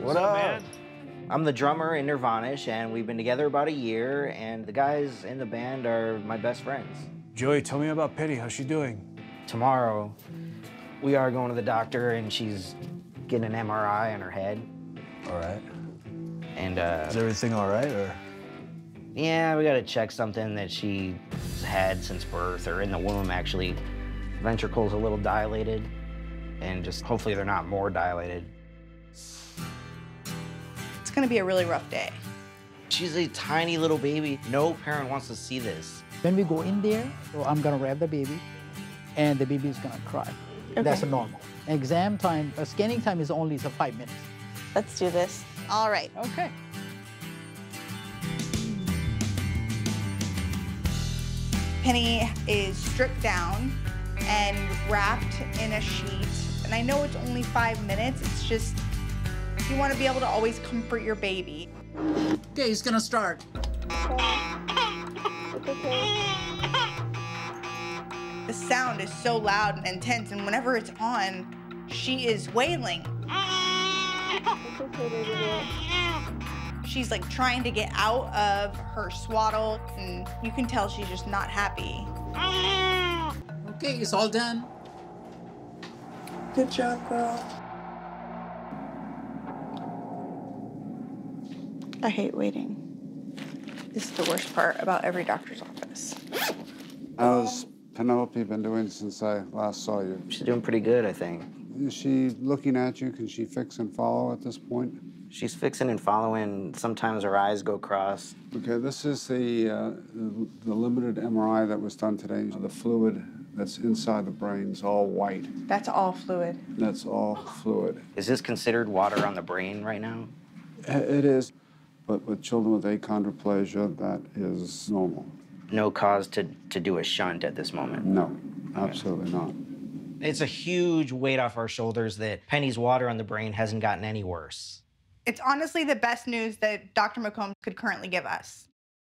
What up, man? I'm the drummer in Nirvanish, and we've been together about a year, and the guys in the band are my best friends. Joey, tell me about Penny. How's she doing? Tomorrow, we are going to the doctor, and she's getting an MRI on her head. All right. And, is everything all right, or? Yeah, we gotta check something that she's had since birth, or in the womb, actually. Ventricles a little dilated, and just hopefully they're not more dilated. It's gonna be a really rough day. She's a tiny little baby. No parent wants to see this. When we go in there, so I'm gonna wrap the baby, and the baby is gonna cry. Okay. That's normal. Exam time, scanning time is only 5 minutes. Let's do this. All right. Okay. Penny is stripped down and wrapped in a sheet. And I know it's only 5 minutes. It's just, you want to be able to always comfort your baby. Okay, he's gonna start. The sound is so loud and intense, and whenever it's on, she is wailing. She's like trying to get out of her swaddle, and you can tell she's just not happy. Okay, it's all done. Good job, girl. I hate waiting. This is the worst part about every doctor's office. How's Penelope been doing since I last saw you? She's doing pretty good, I think. Is she looking at you? Can she fix and follow at this point? She's fixing and following. Sometimes her eyes go cross. Okay, this is the limited MRI that was done today. The fluid that's inside the brain's all white. That's all fluid. That's all fluid. Is this considered water on the brain right now? It is, but with children with achondroplasia, that is normal. No cause to do a shunt at this moment? No, absolutely not. It's a huge weight off our shoulders that Penny's water on the brain hasn't gotten any worse. It's honestly the best news that Dr. McComb could currently give us.